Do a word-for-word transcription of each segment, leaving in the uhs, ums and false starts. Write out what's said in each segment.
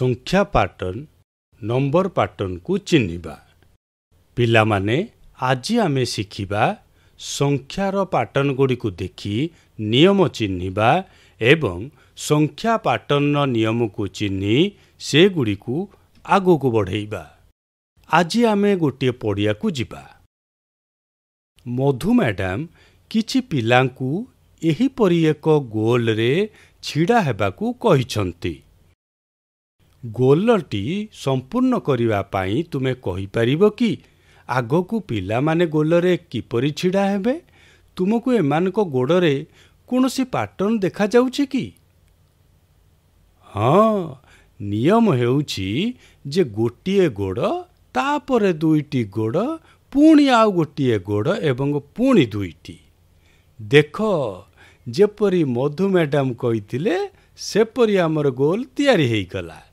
संख्या pattern number pattern को चिन्हिबा। पिला माने आज आमे शिखिबा संख्यार पैटर्न गुडी को देखि नियम चिन्हिबा एवं संख्या पैटर्न नियम को चिन्हि से गुडी को आगो को बढ़ेबा। आज आमे गोटे पड़िया को जिबा। मधु मैडम किछि पिलांकु एही परि एक गोल रे छिड़ा हेबाकू कहिछंती। गोलटी संपूर्ण करिवा पाई तुमे कहि परिबो कि आगोकू पिला माने गोलरे किपरि छिड़ा हेबे? तुमको एमानको गोडरे कोनोसी पैटर्न देखा जाउछी कि? हाँ, नियम हेउछी जे गोटिए गोड़ तापरे दुईटी गोड़ पुणी आउ गोटिए गोड़ एवं पुणी दुईटी। देख जेपरी मधु मैडम कही सेपरी आमर गोल तैयारी हेई गला।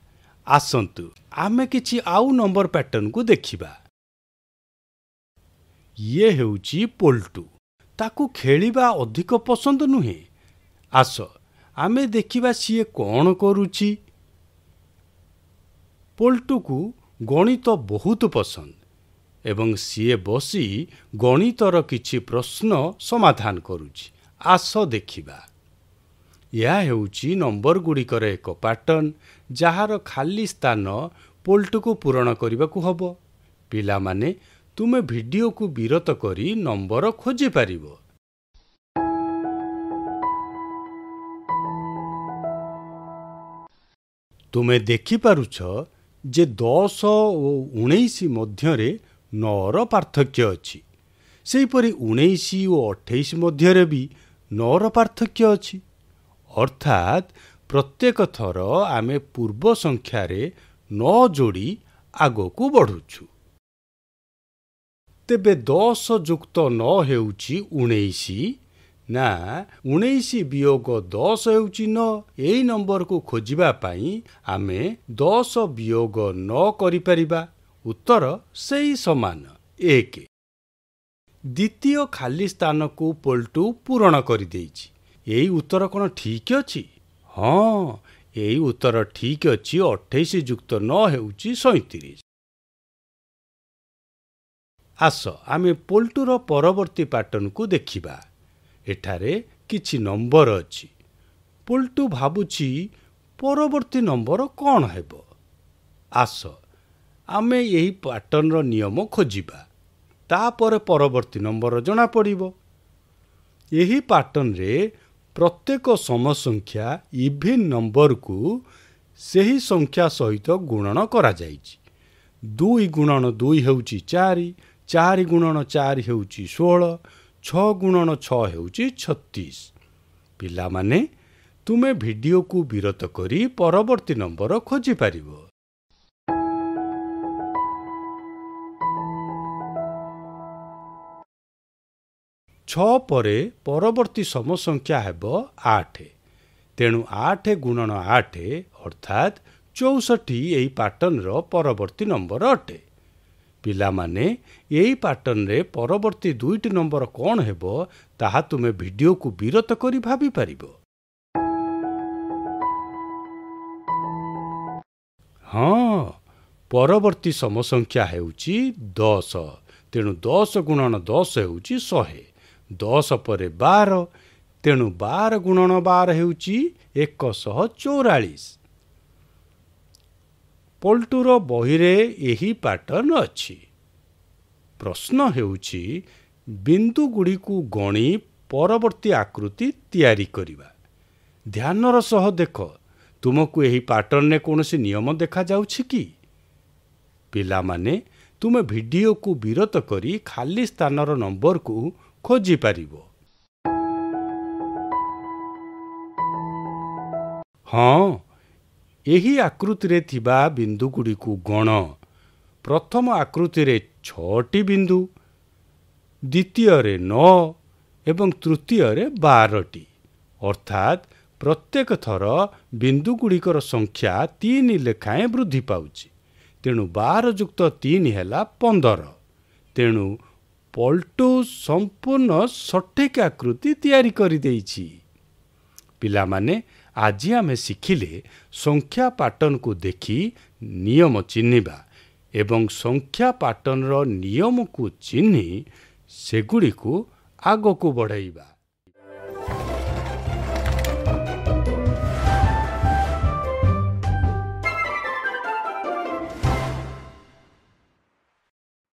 आसंतु आमे किछि आउ नंबर पैटर्न को देखिबा। ये हेउची पोल्टू, ताकू खेलिबा अधिक पसंद नुहे। आस आमे देखिबा सीए कौन करूची। पोल्टू को गणित बहुत पसंद एवं सीए बसी गणितर किछि प्रश्न समाधान करूची। आस देखिबा। या हेउची नंबर गुड़िकर एक पैटर्न जार खाली स्थान पोल्टू को पूरण करने को हम। पिला माने तुमे वीडियो को विरत करी नंबर खोजी पारिबो। तुमे देखि पारुछ जे दस ओ उन्नीस मध्यरे नौर पार्थक्य अछि। सेहीपरि उन्नीस ओ अट्ठाईस मध्यरे भी नौर पार्थक्य अछि। अर्थात प्रत्येक थर आमे पूर्व संख्यार नौ जोड़ी आगकू बढ़ुछु। तेबे दस जुक्त नौ हेउची उन्नीस ना उन्नीस वियोग दस हेउची नौ। एई नंबर को खोजिबा पाई आमे दस वियोग नौ करि परिबा। उत्तर सेई समान एक। द्वितीय खाली स्थान को पोल्टू पूरण करि देइछि। यही उत्तर कौन ठीक अच्छी? हाँ, यही उत्तर ठीक अच्छी। अट्ठाईस जुक्त नौ हेउची सैंतीस। आस आमे पोल्टूर परवर्ती पैटर्न को देखिबा। एठारे किछि नंबर अच्छी। पोल्टू भाबुची परवर्ती नंबर कौन हेबो। आस आमे यही पैटर्न रो नियम खोजिबा। तापर परवर्ती नंबर जना पड़िबो। यही पैटर्न रे प्रत्येक समसंख्या इभिन नंबर को सही संख्या सहित गुणन करा जायछि। दुई गुणन दुई हेउची चारि, चारि गुणन चारि हेउची सोलह, छ गुणन छ हेउची छत्तीस। पिला माने तुमे वीडियो को विरत करी परवर्ती नंबर खोजी पारिबो। छ परे परवर्ती समसंख्या हेब आठ। तेणु आठ गुणन आठ अर्थात चौसठी यही पैटर्न रो परवर्ती नंबर अटे। पिला माने यही पैटर्न रे परवर्ती दुईटी नंबर कौन हेब ताहा तुमे वीडियो को विरत करी भाबी पारिबो। हाँ, परवर्ती समसंख्या हेउची दस। तेणु दस गुणन दस हेउची सौ। दस परे बार। तेणु बार गुणन बार हेउची एकशह चौरालीस। पोल्टूर बहिरे यही पैटर्न अच्छी। प्रश्न हेउची बिंदु गुड़ी को गणी परवर्ती आकृति तैयारी करिबा। ध्यानर सह देख तुमको यही पैटर्न रे कोनोसी नियम देखा जाउछि कि? पिला माने तुमे वीडियो को विरत करी खाली स्थानर नंबर को खोजी पारिबो। हाँ, यही आकृति रे थिबा बिंदु गुड़ी को गण। प्रथम आकृति रे छटी बिंदु, द्वितीय रे नौ एवं तृतीय रे बारटी। अर्थात प्रत्येक थर बिंदु गुड़िकर संख्या तीन लेखाएं वृद्धि पाउछि। तेणु बार जुक्त तीन हैला पंदर। तेणु पोल्टू संपूर्ण सठिक आकृति तैयारी करी देइछि। ପିଲାମାନେ ଆଜି ଆମେ ଶିଖିଲେ ସଂଖ୍ୟା ପାଟର୍ନକୁ ଦେଖି ନିୟମ ଚିହ୍ନିବା ଏବଂ ସଂଖ୍ୟା ପାଟର୍ନର ନିୟମକୁ ଚିହ୍ନି ସେଗୁଡ଼ିକୁ ଆଗକୁ ବଢ଼ାଇବା।